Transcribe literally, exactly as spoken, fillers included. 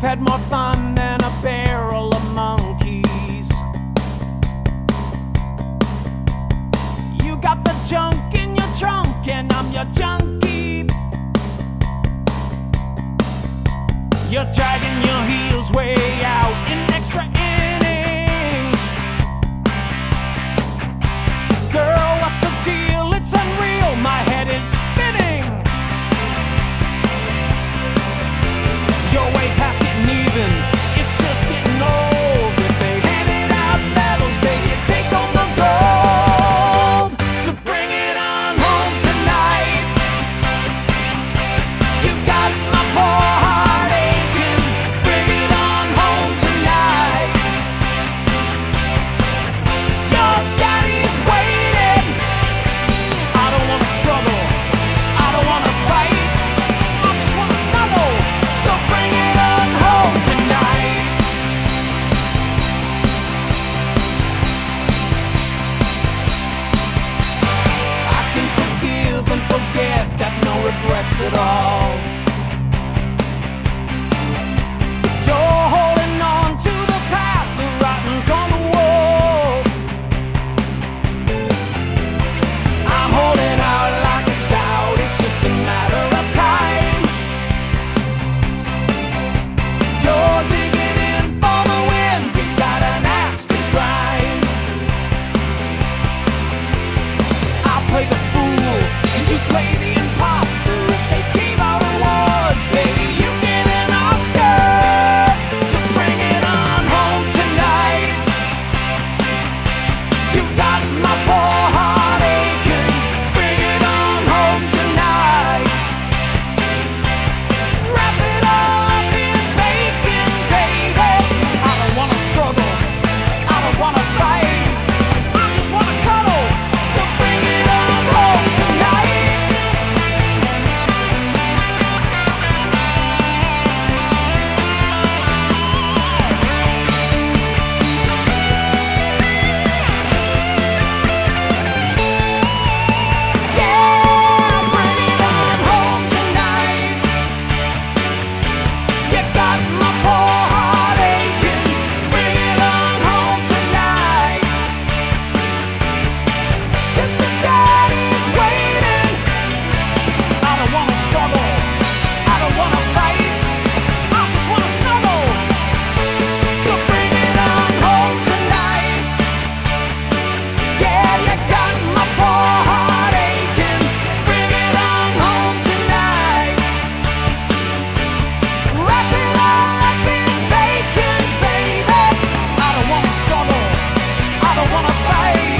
You've had more fun than a barrel of monkeys. You got the junk in your trunk, and I'm your junkie. You're dragging your heels way out in extra innings. So girl, what's the deal? It's unreal, my head is spinning. You're way past getting even, it's just getting old. If they handed out medals, they could take home the gold. So bring it on home tonight. You got my poor heart aching. Bring it on home tonight. Your daddy's waiting. I don't wanna struggle, I don't wanna fight, I just wanna snuggle. So bring it on home tonight. I can forgive and forget, got no regrets at all. But you're holding on to the past, the writing's on the wall. I'm holding out like a scout, it's just a matter of time. You're digging in for the win. You got an axe to grind. I play the fool and you play the imposter. If they gave out awards, baby, you get an Oscar. So bring it on home tonight. You got my poor heart aching. Bring it on home tonight. Wrap it all up in bacon, baby. I don't wanna struggle, I don't wanna fight, I just wanna cuddle. So bring it on home tonight. Yeah, bring it on home tonight. You got my poor heart aching. Bring it on home tonight. 'Cause your daddy's waiting. I don't wanna struggle, I don't wanna fight, I just wanna snuggle. So bring it on home tonight. Yeah, you got my poor heart aching. Bring it on home tonight. Wrap it up in bacon, baby. I don't wanna struggle, I don't wanna fight.